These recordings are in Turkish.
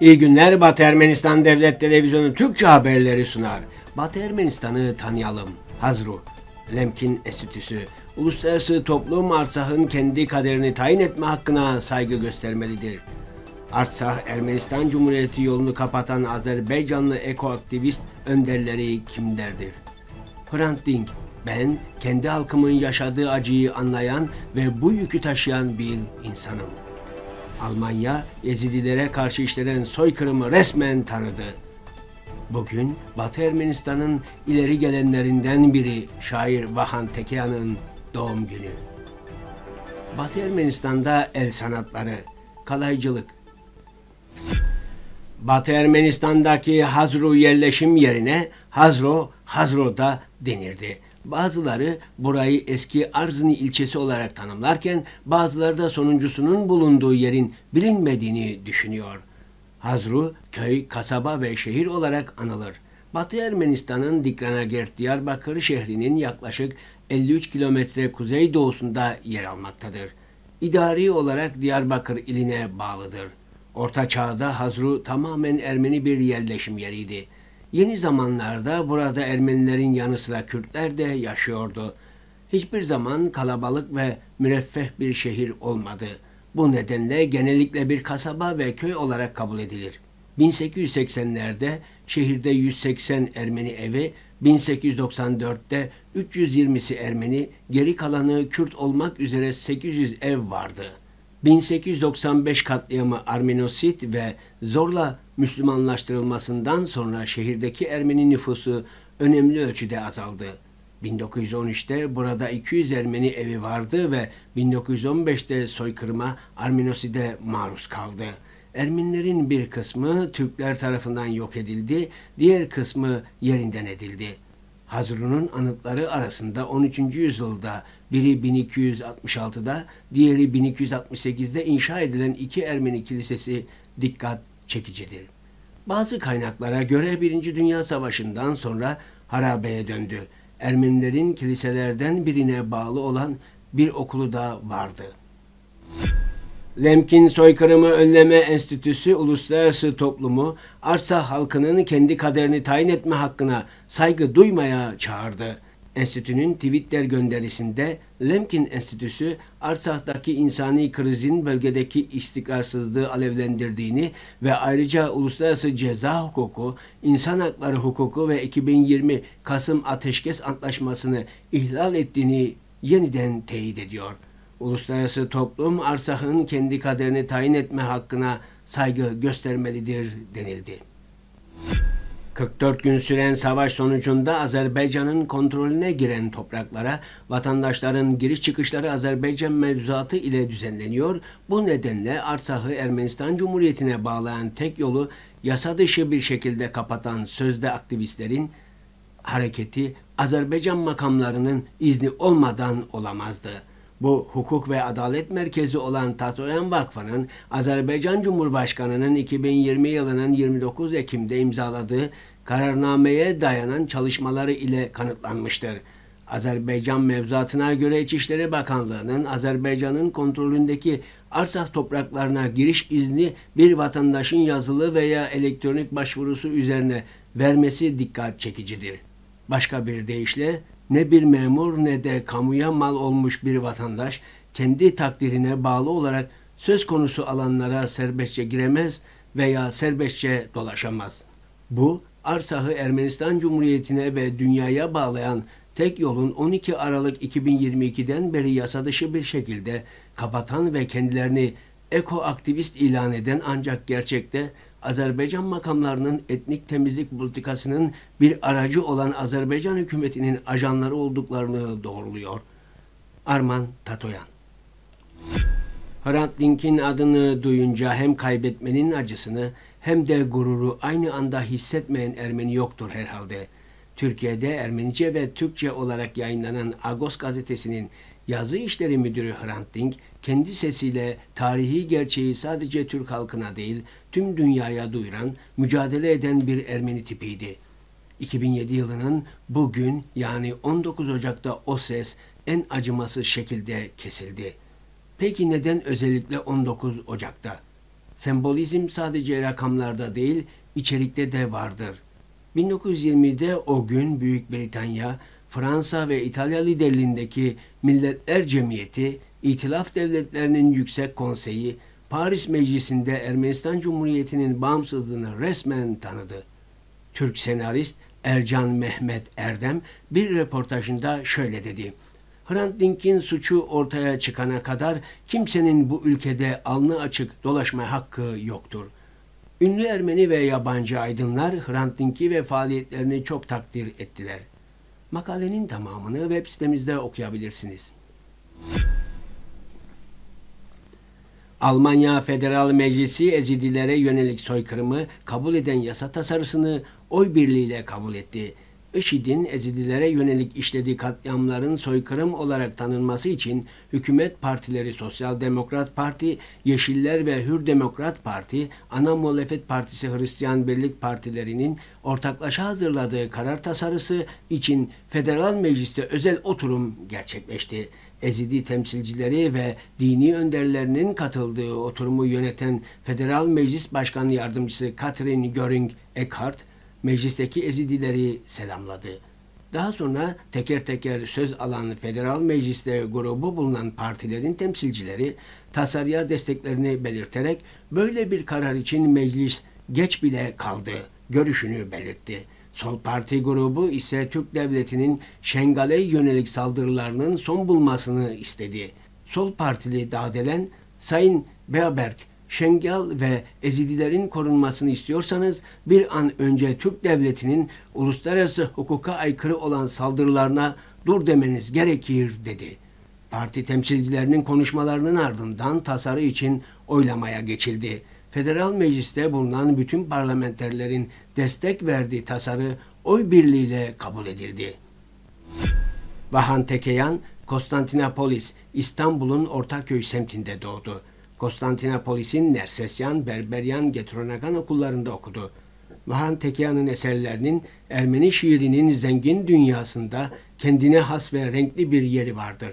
İyi günler. Batı Ermenistan Devlet Televizyonu Türkçe haberleri sunar. Batı Ermenistan'ı tanıyalım. Hazro, Lemkin Enstitüsü, uluslararası toplum Artsakh'ın kendi kaderini tayin etme hakkına saygı göstermelidir. Artsakh, Ermenistan Cumhuriyeti yolunu kapatan Azerbaycanlı ekoaktivist önderleri kimlerdir? Hrant Dink, ben kendi halkımın yaşadığı acıyı anlayan ve bu yükü taşıyan bir insanım. Almanya, Yezidilere karşı işlenen soykırımı resmen tanıdı. Bugün Batı Ermenistan'ın ileri gelenlerinden biri şair Vahan Tekeyan'ın doğum günü. Batı Ermenistan'da el sanatları, kalaycılık. Batı Ermenistan'daki Hazro yerleşim yerine Hazro, Hazro'da denirdi. Bazıları burayı eski Arzini ilçesi olarak tanımlarken bazıları da sonuncusunun bulunduğu yerin bilinmediğini düşünüyor. Hazro, köy, kasaba ve şehir olarak anılır. Batı Ermenistan'ın Dikranagert Diyarbakır şehrinin yaklaşık 53 kilometre kuzeydoğusunda yer almaktadır. İdari olarak Diyarbakır iline bağlıdır. Orta Çağ'da Hazro tamamen Ermeni bir yerleşim yeriydi. Yeni zamanlarda burada Ermenilerin yanı sıra Kürtler de yaşıyordu. Hiçbir zaman kalabalık ve müreffeh bir şehir olmadı. Bu nedenle genellikle bir kasaba ve köy olarak kabul edilir. 1880'lerde şehirde 180 Ermeni evi, 1894'te 320'si Ermeni, geri kalanı Kürt olmak üzere 800 ev vardı. 1895 katliamı Armenosid ve zorla Müslümanlaştırılmasından sonra şehirdeki Ermeni nüfusu önemli ölçüde azaldı. 1913'te burada 200 Ermeni evi vardı ve 1915'te soykırıma Armenosid'e maruz kaldı. Ermenilerin bir kısmı Türkler tarafından yok edildi, diğer kısmı yerinden edildi. Hazro'nun anıtları arasında 13. yüzyılda biri 1266'da, diğeri 1268'de inşa edilen iki Ermeni kilisesi dikkat çekicidir. Bazı kaynaklara göre 1. Dünya Savaşı'ndan sonra harabeye döndü. Ermenilerin kiliselerden birine bağlı olan bir okulu da vardı. Lemkin Soykırımı Önleme Enstitüsü uluslararası toplumu Artsakh halkının kendi kaderini tayin etme hakkına saygı duymaya çağırdı. Enstitünün Twitter gönderisinde Lemkin Enstitüsü Artsakh'taki insani krizin bölgedeki istikrarsızlığı alevlendirdiğini ve ayrıca uluslararası ceza hukuku, insan hakları hukuku ve 2020 Kasım Ateşkes Antlaşması'nı ihlal ettiğini yeniden teyit ediyor. Uluslararası toplum Artsakh'ın kendi kaderini tayin etme hakkına saygı göstermelidir denildi. 44 gün süren savaş sonucunda Azerbaycan'ın kontrolüne giren topraklara vatandaşların giriş çıkışları Azerbaycan mevzuatı ile düzenleniyor. Bu nedenle Artsakh'ı Ermenistan Cumhuriyeti'ne bağlayan tek yolu yasa dışı bir şekilde kapatan sözde aktivistlerin hareketi Azerbaycan makamlarının izni olmadan olamazdı. Bu hukuk ve adalet merkezi olan Tatoyan Vakfı'nın Azerbaycan Cumhurbaşkanı'nın 2020 yılının 29 Ekim'de imzaladığı kararnameye dayanan çalışmaları ile kanıtlanmıştır. Azerbaycan mevzuatına göre İçişleri Bakanlığı'nın Azerbaycan'ın kontrolündeki Artsakh topraklarına giriş izni bir vatandaşın yazılı veya elektronik başvurusu üzerine vermesi dikkat çekicidir. Başka bir deyişle, ne bir memur ne de kamuya mal olmuş bir vatandaş kendi takdirine bağlı olarak söz konusu alanlara serbestçe giremez veya serbestçe dolaşamaz. Bu, Artsakh'ı Ermenistan Cumhuriyeti'ne ve dünyaya bağlayan tek yolun 12 Aralık 2022'den beri yasa dışı bir şekilde kapatan ve kendilerini ekoaktivist ilan eden ancak gerçekte Azerbaycan makamlarının etnik temizlik politikasının bir aracı olan Azerbaycan hükümetinin ajanları olduklarını doğruluyor. Arman Tatoyan. Hrant Dink'in adını duyunca hem kaybetmenin acısını hem de gururu aynı anda hissetmeyen Ermeni yoktur herhalde. Türkiye'de Ermenice ve Türkçe olarak yayınlanan Agos gazetesinin yazı işleri müdürü Hrant Dink, kendi sesiyle tarihi gerçeği sadece Türk halkına değil, tüm dünyaya duyuran, mücadele eden bir Ermeni tipiydi. 2007 yılının bugün yani 19 Ocak'ta o ses en acımasız şekilde kesildi. Peki neden özellikle 19 Ocak'ta? Sembolizm sadece rakamlarda değil, içerikte de vardır. 1920'de o gün Büyük Britanya, Fransa ve İtalya liderliğindeki Milletler Cemiyeti, İtilaf Devletlerinin Yüksek Konseyi, Paris Meclisi'nde Ermenistan Cumhuriyeti'nin bağımsızlığını resmen tanıdı. Türk senarist Ercan Mehmet Erdem bir röportajında şöyle dedi. Hrant Dink'in suçu ortaya çıkana kadar kimsenin bu ülkede alnı açık dolaşma hakkı yoktur. Ünlü Ermeni ve yabancı aydınlar Hrant Dink'i ve faaliyetlerini çok takdir ettiler. Makalenin tamamını web sitemizde okuyabilirsiniz. Almanya Federal Meclisi Yezidilere yönelik soykırımı kabul eden yasa tasarısını oy birliğiyle kabul etti. IŞİD'in Yezidilere yönelik işlediği katliamların soykırım olarak tanınması için hükümet partileri Sosyal Demokrat Parti, Yeşiller ve Hür Demokrat Parti, Ana Muhalefet Partisi Hristiyan Birlik Partilerinin ortaklaşa hazırladığı karar tasarısı için Federal Meclis'te özel oturum gerçekleşti. Ezidi temsilcileri ve dini önderlerinin katıldığı oturumu yöneten Federal Meclis Başkanı Yardımcısı Katrin Göring-Eckhardt, meclisteki Ezidileri selamladı. Daha sonra teker teker söz alan Federal Meclis'te grubu bulunan partilerin temsilcileri tasarıya desteklerini belirterek böyle bir karar için meclis geç bile kaldı görüşünü belirtti. Sol Parti grubu ise Türk Devleti'nin Şengal'e yönelik saldırılarının son bulmasını istedi. Sol Partili Dadelen, Sayın Beğberg, Şengal ve Ezidilerin korunmasını istiyorsanız bir an önce Türk Devleti'nin uluslararası hukuka aykırı olan saldırılarına dur demeniz gerekir dedi. Parti temsilcilerinin konuşmalarının ardından tasarı için oylamaya geçildi. Federal Meclis'te bulunan bütün parlamenterlerin destek verdiği tasarı oy birliğiyle kabul edildi. Vahan Tekeyan, Konstantinopolis, İstanbul'un Ortaköy semtinde doğdu. Konstantinopolis'in Nersesyan, Berberyan, Getronagan okullarında okudu. Vahan Tekeyan'ın eserlerinin Ermeni şiirinin zengin dünyasında kendine has ve renkli bir yeri vardır.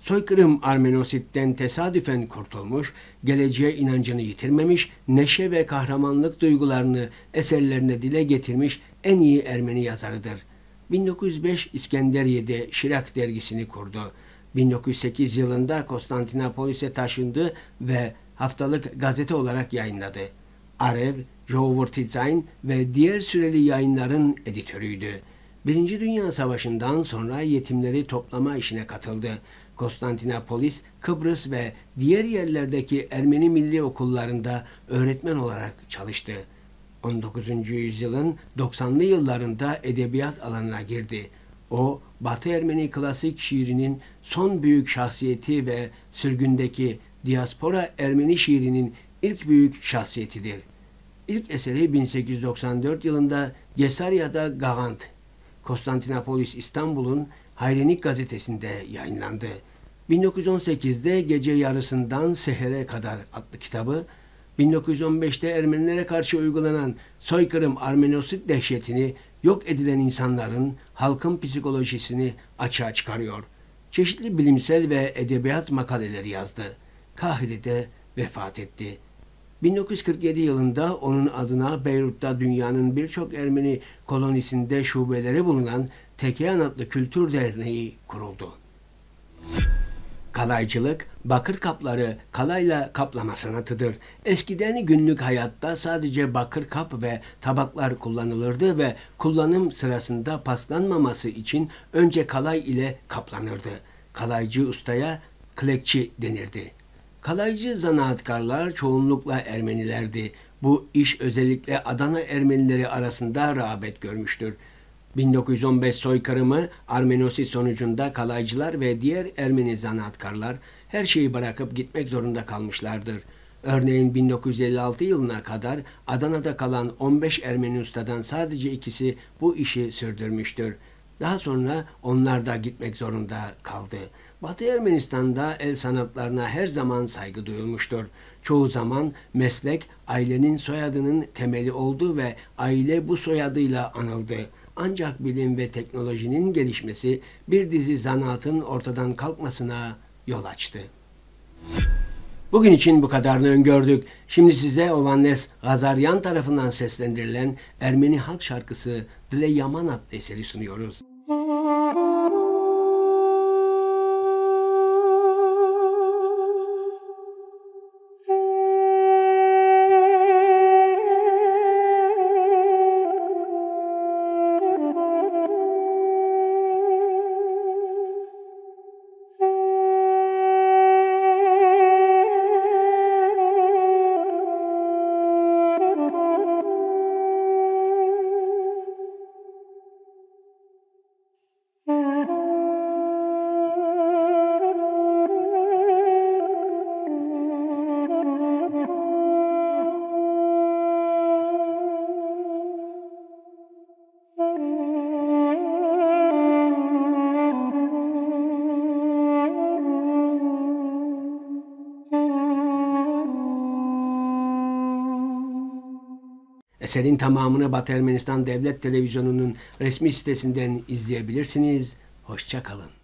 Soykırım Armenosid'den tesadüfen kurtulmuş, geleceğe inancını yitirmemiş, neşe ve kahramanlık duygularını eserlerine dile getirmiş en iyi Ermeni yazarıdır. 1905 İskenderiye'de Şirak dergisini kurdu. 1908 yılında Konstantinopolis'e taşındı ve haftalık gazete olarak yayınladı. Arev, Jovutizayn ve diğer süreli yayınların editörüydü. Birinci Dünya Savaşı'ndan sonra yetimleri toplama işine katıldı. Konstantinopolis, Kıbrıs ve diğer yerlerdeki Ermeni milli okullarında öğretmen olarak çalıştı. 19. yüzyılın 90'lı yıllarında edebiyat alanına girdi. O, Batı Ermeni klasik şiirinin son büyük şahsiyeti ve sürgündeki diaspora Ermeni şiirinin ilk büyük şahsiyetidir. İlk eseri 1894 yılında Gesarya'da Gagant, Konstantinopolis İstanbul'un Hayrenik gazetesinde yayınlandı. 1918'de Gece Yarısından Seher'e Kadar adlı kitabı, 1915'te Ermenilere karşı uygulanan soykırım Armenosid dehşetini, yok edilen insanların, halkın psikolojisini açığa çıkarıyor. Çeşitli bilimsel ve edebiyat makaleleri yazdı. Kahire'de vefat etti. 1947 yılında onun adına Beyrut'ta dünyanın birçok Ermeni kolonisinde şubeleri bulunan Tekeyan adlı Kültür Derneği kuruldu. Kalaycılık, bakır kapları kalayla kaplama sanatıdır. Eskiden günlük hayatta sadece bakır kap ve tabaklar kullanılırdı ve kullanım sırasında paslanmaması için önce kalay ile kaplanırdı. Kalaycı ustaya klekçi denirdi. Kalaycı zanaatkarlar çoğunlukla Ermenilerdi. Bu iş özellikle Adana Ermenileri arasında rağbet görmüştür. 1915 soykırımı Armenosid sonucunda kalaycılar ve diğer Ermeni zanaatkarlar her şeyi bırakıp gitmek zorunda kalmışlardır. Örneğin 1956 yılına kadar Adana'da kalan 15 Ermeni ustadan sadece ikisi bu işi sürdürmüştür. Daha sonra onlar da gitmek zorunda kaldı. Batı Ermenistan'da el sanatlarına her zaman saygı duyulmuştur. Çoğu zaman meslek ailenin soyadının temeli oldu ve aile bu soyadıyla anıldı. Ancak bilim ve teknolojinin gelişmesi bir dizi zanaatın ortadan kalkmasına yol açtı. Bugün için bu kadarını öngördük. Şimdi size Ovanes Gazaryan tarafından seslendirilen Ermeni halk şarkısı Dile Yamanat eseri sunuyoruz. Eserin tamamını Batı Ermenistan Devlet Televizyonu'nun resmi sitesinden izleyebilirsiniz. Hoşça kalın.